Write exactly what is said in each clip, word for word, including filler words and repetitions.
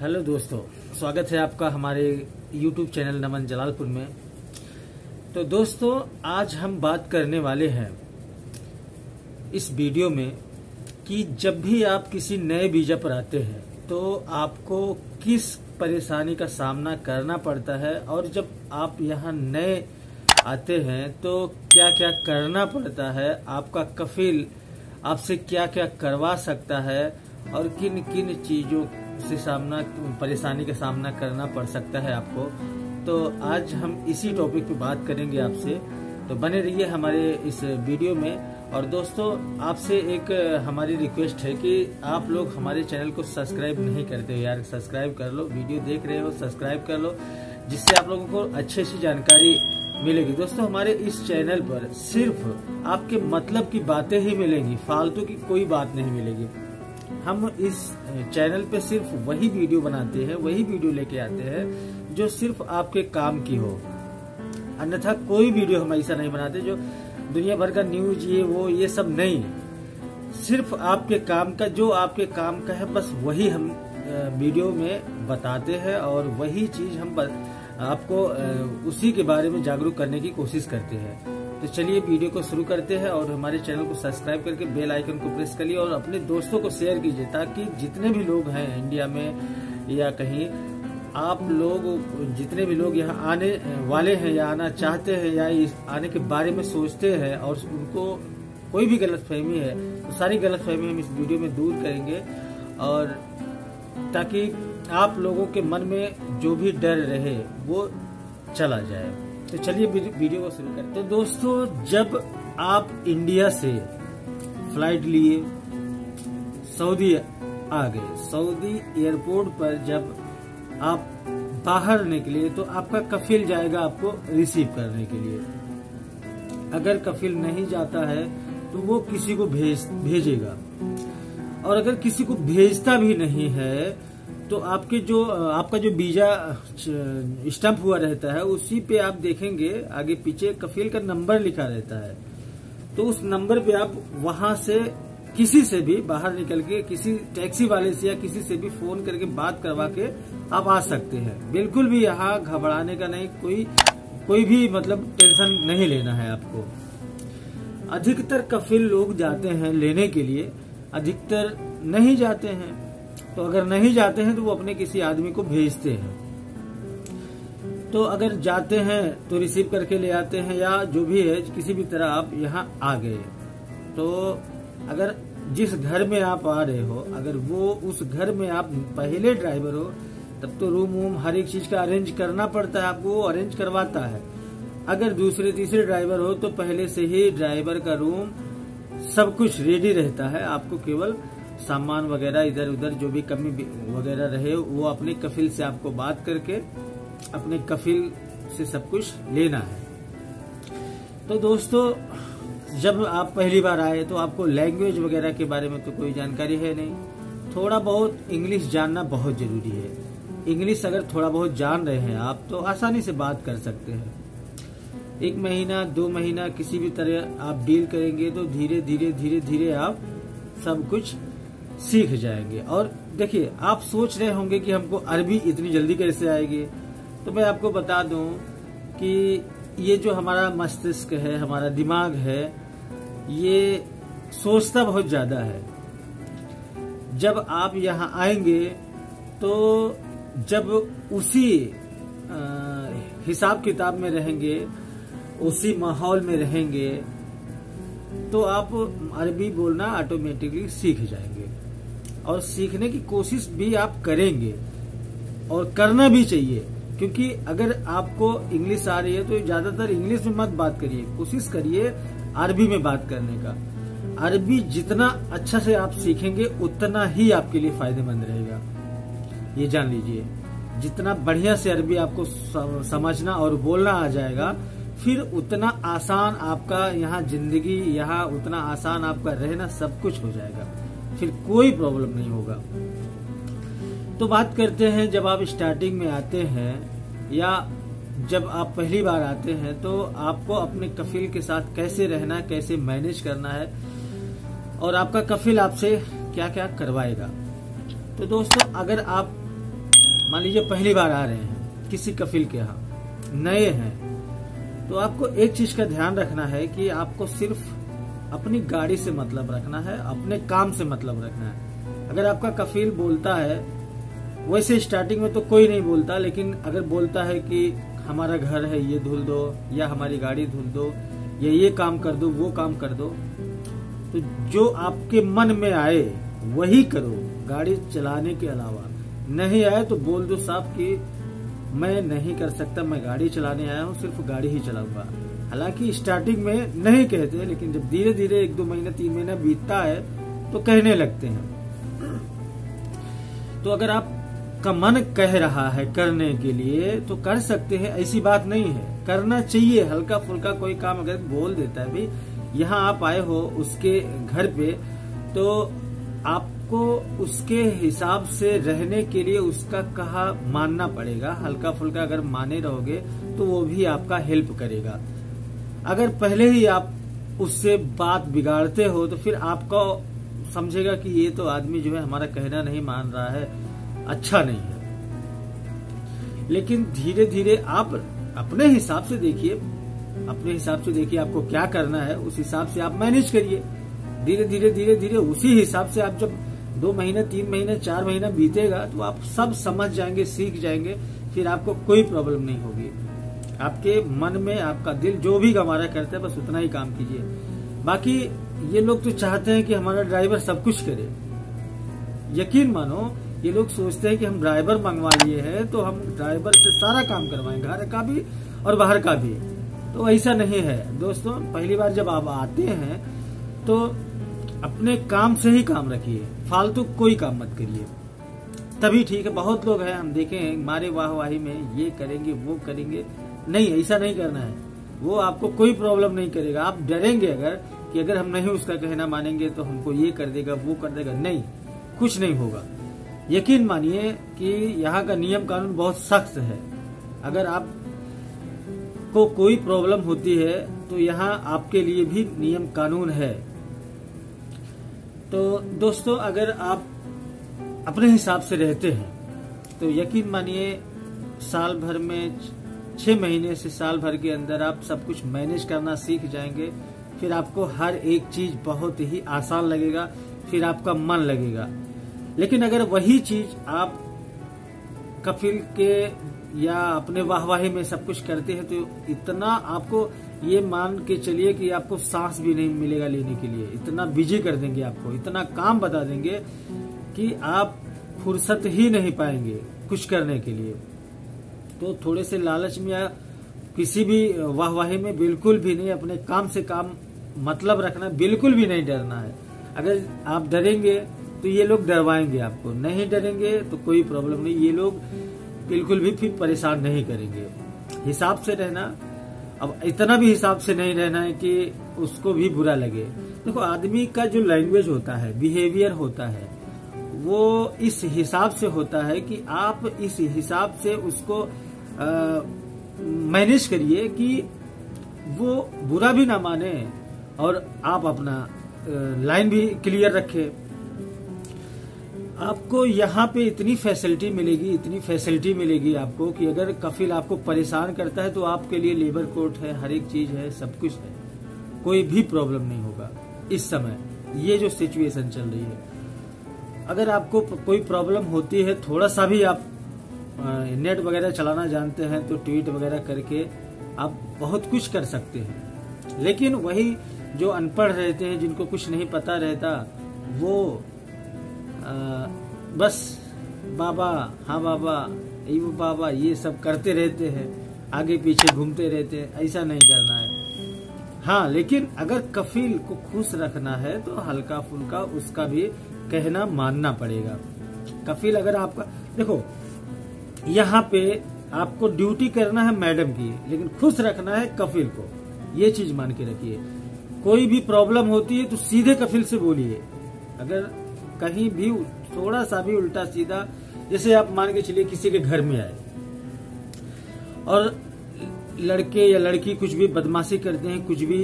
Hello दोस्तों, स्वागत है आपका हमारे यूट्यूब चैनल नमन जलालपुर में। तो दोस्तों, आज हम बात करने वाले हैं इस वीडियो में कि जब भी आप किसी नए वीजा पर आते हैं तो आपको किस परेशानी का सामना करना पड़ता है, और जब आप यहाँ नए आते हैं तो क्या क्या करना पड़ता है, आपका कफील आपसे क्या क्या करवा सकता है और किन किन चीज़ों से सामना परेशानी का सामना करना पड़ सकता है आपको। तो आज हम इसी टॉपिक पे बात करेंगे आपसे, तो बने रहिए हमारे इस वीडियो में। और दोस्तों, आपसे एक हमारी रिक्वेस्ट है कि आप लोग हमारे चैनल को सब्सक्राइब नहीं करते हो यार, सब्सक्राइब कर लो। वीडियो देख रहे हो, सब्सक्राइब कर लो, जिससे आप लोगों को अच्छी अच्छी जानकारी मिलेगी। दोस्तों, हमारे इस चैनल पर सिर्फ आपके मतलब की बातें ही मिलेंगी, फालतू की कोई बात नहीं मिलेगी। हम इस चैनल पे सिर्फ वही वीडियो बनाते हैं, वही वीडियो लेके आते हैं जो सिर्फ आपके काम की हो, अन्यथा कोई वीडियो हम ऐसा नहीं बनाते जो दुनिया भर का न्यूज ये वो ये सब नहीं। सिर्फ आपके काम का, जो आपके काम का है, बस वही हम वीडियो में बताते हैं और वही चीज हम आपको उसी के बारे में जागरूक करने की कोशिश करते हैं। तो चलिए वीडियो को शुरू करते हैं, और हमारे चैनल को सब्सक्राइब करके बेल आइकन को प्रेस करिए और अपने दोस्तों को शेयर कीजिए, ताकि जितने भी लोग हैं इंडिया में या कहीं, आप लोग जितने भी लोग यहाँ आने वाले हैं या आना चाहते हैं या इस आने के बारे में सोचते हैं और उनको कोई भी गलतफहमी है, तो सारी गलतफहमी हम इस वीडियो में दूर करेंगे, और ताकि आप लोगों के मन में जो भी डर रहे वो चला जाए। तो चलिए वीडियो को शुरू करते हैं। तो दोस्तों, जब आप इंडिया से फ्लाइट लिए सऊदी आ गए, सऊदी एयरपोर्ट पर जब आप बाहर निकले तो आपका कफील जाएगा आपको रिसीव करने के लिए। अगर कफील नहीं जाता है तो वो किसी को भेज भेजेगा, और अगर किसी को भेजता भी नहीं है तो आपके जो आपका जो वीजा स्टम्प हुआ रहता है उसी पे आप देखेंगे आगे पीछे कफील का नंबर लिखा रहता है। तो उस नंबर पे आप वहां से किसी से भी बाहर निकल के किसी टैक्सी वाले से या किसी से भी फोन करके बात करवा के आप आ सकते हैं। बिल्कुल भी यहाँ घबराने का नहीं, कोई कोई भी मतलब टेंशन नहीं लेना है आपको। अधिकतर कफील लोग जाते हैं लेने के लिए, अधिकतर नहीं जाते हैं। तो अगर नहीं जाते हैं तो वो अपने किसी आदमी को भेजते हैं, तो अगर जाते हैं तो रिसीव करके ले आते हैं, या जो भी है किसी भी तरह आप यहाँ आ गए। तो अगर जिस घर में आप आ रहे हो, अगर वो उस घर में आप पहले ड्राइवर हो, तब तो रूम वूम हर एक चीज का अरेंज करना पड़ता है, आपको वो अरेंज करवाता है। अगर दूसरे तीसरे ड्राइवर हो तो पहले से ही ड्राइवर का रूम सब कुछ रेडी रहता है, आपको केवल सामान वगैरह इधर उधर जो भी कमी वगैरह रहे वो अपने कफील से आपको बात करके अपने कफील से सब कुछ लेना है। तो दोस्तों, जब आप पहली बार आए तो आपको लैंग्वेज वगैरह के बारे में तो कोई जानकारी है नहीं, थोड़ा बहुत इंग्लिश जानना बहुत जरूरी है। इंग्लिश अगर थोड़ा बहुत जान रहे हैं आप तो आसानी से बात कर सकते हैं। एक महीना दो महीना किसी भी तरह आप डील करेंगे तो धीरे धीरे धीरे धीरे आप सब कुछ सीख जाएंगे। और देखिए, आप सोच रहे होंगे कि हमको अरबी इतनी जल्दी कैसे आएगी, तो मैं आपको बता दूं कि ये जो हमारा मस्तिष्क है, हमारा दिमाग है, ये सोचता बहुत ज़्यादा है। जब आप यहाँ आएंगे तो जब उसी आ, हिसाब किताब में रहेंगे, उसी माहौल में रहेंगे, तो आप अरबी बोलना ऑटोमेटिकली सीख जाएंगे, और सीखने की कोशिश भी आप करेंगे और करना भी चाहिए। क्योंकि अगर आपको इंग्लिश आ रही है तो ज्यादातर इंग्लिश में मत बात करिए, कोशिश करिए अरबी में बात करने का। अरबी जितना अच्छा से आप सीखेंगे उतना ही आपके लिए फायदेमंद रहेगा, ये जान लीजिए। जितना बढ़िया से अरबी आपको समझना और बोलना आ जाएगा, फिर उतना आसान आपका यहाँ जिंदगी, यहाँ उतना आसान आपका रहना, सब कुछ हो जाएगा, फिर कोई प्रॉब्लम नहीं होगा। तो बात करते हैं, जब आप स्टार्टिंग में आते हैं या जब आप पहली बार आते हैं तो आपको अपने कफील के साथ कैसे रहना, कैसे मैनेज करना है, और आपका कफील आपसे क्या क्या करवाएगा। तो दोस्तों, अगर आप मान लीजिए पहली बार आ रहे हैं किसी कफिल के यहाँ, नए हैं, तो आपको एक चीज का ध्यान रखना है कि आपको सिर्फ अपनी गाड़ी से मतलब रखना है, अपने काम से मतलब रखना है। अगर आपका कफिल बोलता है, वैसे स्टार्टिंग में तो कोई नहीं बोलता, लेकिन अगर बोलता है कि हमारा घर है ये धुल दो, या हमारी गाड़ी धुल दो, या ये काम कर दो, वो काम कर दो, तो जो आपके मन में आए वही करो गाड़ी चलाने के अलावा। नहीं आए तो बोल दो साहब कि मैं नहीं कर सकता, मैं गाड़ी चलाने आया हूँ, सिर्फ गाड़ी ही चलाऊंगा। हालांकि स्टार्टिंग में नहीं कहते, लेकिन जब धीरे धीरे एक दो महीना तीन महीना बीतता है तो कहने लगते हैं। तो अगर आप का मन कह रहा है करने के लिए तो कर सकते हैं, ऐसी बात नहीं है, करना चाहिए। हल्का फुल्का कोई काम अगर बोल देता है, भाई यहाँ आप आए हो उसके घर पे, तो आपको उसके हिसाब से रहने के लिए उसका कहा मानना पड़ेगा। हल्का फुल्का अगर माने रहोगे तो वो भी आपका हेल्प करेगा। अगर पहले ही आप उससे बात बिगाड़ते हो तो फिर आपका समझेगा कि ये तो आदमी जो है हमारा कहना नहीं मान रहा है, अच्छा नहीं है। लेकिन धीरे धीरे आप अपने हिसाब से देखिए, अपने हिसाब से देखिए आपको क्या करना है, उस हिसाब से आप मैनेज करिए। धीरे धीरे धीरे धीरे उसी हिसाब से आप जब दो महीने तीन महीने चार महीना बीतेगा तो आप सब समझ जाएंगे, सीख जाएंगे, फिर आपको कोई प्रॉब्लम नहीं होगी। आपके मन में आपका दिल जो भी गमारा करता है बस उतना ही काम कीजिए। बाकी ये लोग तो चाहते हैं कि हमारा ड्राइवर सब कुछ करे। यकीन मानो, ये लोग सोचते हैं कि हम ड्राइवर मंगवा लिए हैं तो हम ड्राइवर से सारा काम करवाएं, घर का भी और बाहर का भी, तो ऐसा नहीं है दोस्तों। पहली बार जब आप आते हैं तो अपने काम से ही काम रखिए, फालतू कोई काम मत करिए, तभी ठीक है। बहुत लोग हैं हम देखे हैं मारे वाहवाही में, ये करेंगे वो करेंगे, नहीं, ऐसा नहीं करना है। वो आपको कोई प्रॉब्लम नहीं करेगा। आप डरेंगे अगर कि अगर हम नहीं उसका कहना मानेंगे तो हमको ये कर देगा वो कर देगा, नहीं, कुछ नहीं होगा। यकीन मानिए कि यहाँ का नियम कानून बहुत सख्त है। अगर आप को कोई प्रॉब्लम होती है तो यहाँ आपके लिए भी नियम कानून है। तो दोस्तों अगर आप अपने हिसाब से रहते हैं तो यकीन मानिए साल भर में, छः महीने से साल भर के अंदर आप सब कुछ मैनेज करना सीख जाएंगे। फिर आपको हर एक चीज बहुत ही आसान लगेगा, फिर आपका मन लगेगा। लेकिन अगर वही चीज आप कफिल के या अपने वाहवाही में सब कुछ करते हैं तो इतना आपको ये मान के चलिए कि आपको सांस भी नहीं मिलेगा लेने के लिए। इतना बिजी कर देंगे आपको, इतना काम बता देंगे कि आप फुर्सत ही नहीं पाएंगे कुछ करने के लिए। तो थोड़े से लालच में या किसी भी वाहवाही में बिल्कुल भी नहीं, अपने काम से काम मतलब रखना, बिल्कुल भी नहीं डरना है। अगर आप डरेंगे तो ये लोग डरवाएंगे आपको, नहीं डरेंगे तो कोई प्रॉब्लम नहीं, ये लोग बिल्कुल भी फिर परेशान नहीं करेंगे। हिसाब से रहना। अब इतना भी हिसाब से नहीं रहना है कि उसको भी बुरा लगे। देखो आदमी का जो लैंग्वेज होता है, बिहेवियर होता है, वो इस हिसाब से होता है कि आप इस हिसाब से उसको मैनेज करिए कि वो बुरा भी ना माने और आप अपना लाइन भी क्लियर रखें। आपको यहाँ पे इतनी फैसिलिटी मिलेगी, इतनी फैसिलिटी मिलेगी आपको कि अगर कफिल आपको परेशान करता है तो आपके लिए लेबर कोर्ट है, हर एक चीज है, सब कुछ है, कोई भी प्रॉब्लम नहीं होगा। इस समय ये जो सिचुएशन चल रही है, अगर आपको कोई प्रॉब्लम होती है, थोड़ा सा भी आप नेट वगैरह चलाना जानते हैं तो ट्वीट वगैरह करके आप बहुत कुछ कर सकते हैं। लेकिन वही जो अनपढ़ रहते हैं, जिनको कुछ नहीं पता रहता, वो आ, बस बाबा हाँ बाबा ये वो बाबा ये सब करते रहते हैं, आगे पीछे घूमते रहते हैं। ऐसा नहीं करना है। हाँ, लेकिन अगर कफिल को खुश रखना है तो हल्का फुल्का उसका भी कहना मानना पड़ेगा। कफिल अगर आपका, देखो यहाँ पे आपको ड्यूटी करना है मैडम की, लेकिन खुश रखना है कफिल को, ये चीज मान के रखिए। कोई भी प्रॉब्लम होती है तो सीधे कफिल से बोलिए। अगर कहीं भी थोड़ा सा भी उल्टा सीधा, जैसे आप मान के चलिए किसी के घर में आए और लड़के या लड़की कुछ भी बदमाशी करते हैं, कुछ भी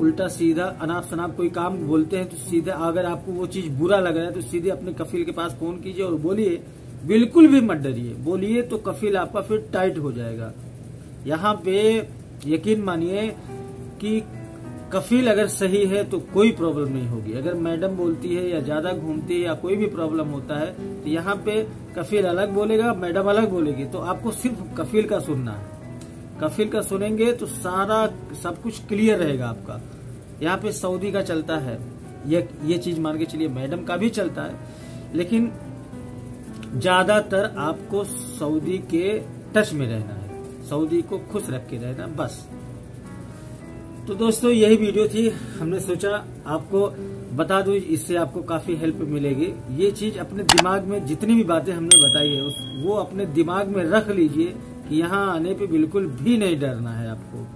उल्टा सीधा अनाप शनाप कोई काम बोलते हैं, तो सीधा अगर आपको वो चीज बुरा लग रहा है तो सीधे अपने कफिल के पास फोन कीजिए और बोलिए बिल्कुल भी मत डरिए, बोलिए तो कफिल आपका फिर टाइट हो जाएगा। यहाँ पे यकीन मानिए कि कफिल अगर सही है तो कोई प्रॉब्लम नहीं होगी। अगर मैडम बोलती है या ज्यादा घूमती है या कोई भी प्रॉब्लम होता है तो यहाँ पे कफिल अलग बोलेगा, मैडम अलग बोलेगी, तो आपको सिर्फ कफिल का सुनना है। कफिल का सुनेंगे तो सारा सब कुछ क्लियर रहेगा आपका। यहाँ पे सऊदी का चलता है, ये ये चीज मान के चलिए, मैडम का भी चलता है, लेकिन ज्यादातर आपको सऊदी के टच में रहना है, सऊदी को खुश रख के रहना, बस। तो दोस्तों यही वीडियो थी, हमने सोचा आपको बता दूं, इससे आपको काफी हेल्प मिलेगी। ये चीज अपने दिमाग में, जितनी भी बातें हमने बताई है उस वो अपने दिमाग में रख लीजिए कि यहाँ आने पे बिल्कुल भी नहीं डरना है आपको,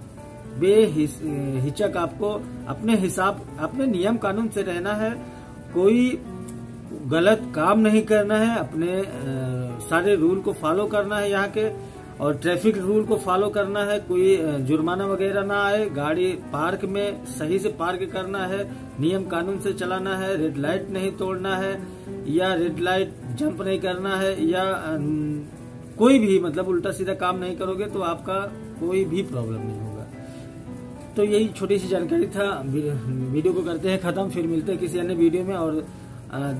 बेहिचक आपको अपने हिसाब, अपने नियम कानून से रहना है, कोई गलत काम नहीं करना है, अपने सारे रूल को फॉलो करना है यहाँ के, और ट्रैफिक रूल को फॉलो करना है, कोई जुर्माना वगैरह ना आए, गाड़ी पार्क में सही से पार्क करना है, नियम कानून से चलाना है, रेड लाइट नहीं तोड़ना है या रेड लाइट जंप नहीं करना है, या कोई भी मतलब उल्टा सीधा काम नहीं करोगे तो आपका कोई भी प्रॉब्लम नहीं होगा। तो यही छोटी सी जानकारी था, वीडियो को करते हैं खत्म, फिर मिलते हैं किसी अन्य वीडियो में। और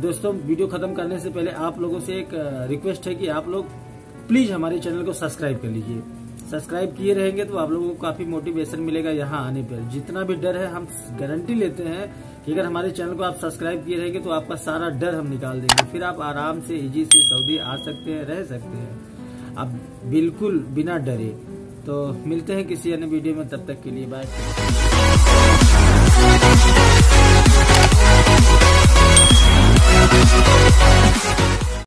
दोस्तों वीडियो खत्म करने से पहले आप लोगों से एक रिक्वेस्ट है कि आप लोग प्लीज हमारे चैनल को सब्सक्राइब कर लीजिए। सब्सक्राइब किए रहेंगे तो आप लोगों को काफी मोटिवेशन मिलेगा यहाँ आने पर। जितना भी डर है, हम गारंटी लेते हैं कि अगर हमारे चैनल को आप सब्सक्राइब किए रहेंगे तो आपका सारा डर हम निकाल देंगे, फिर आप आराम से इजी से सऊदी आ सकते हैं, रह सकते हैं आप बिल्कुल बिना डरे। तो मिलते हैं किसी अन्य वीडियो में, तब तक के लिए बाय।